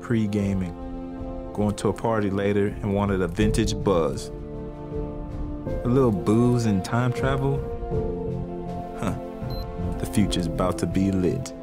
Pre-gaming. Going to a party later and wanted a vintage buzz. A little booze and time travel? Huh. The future's about to be lit.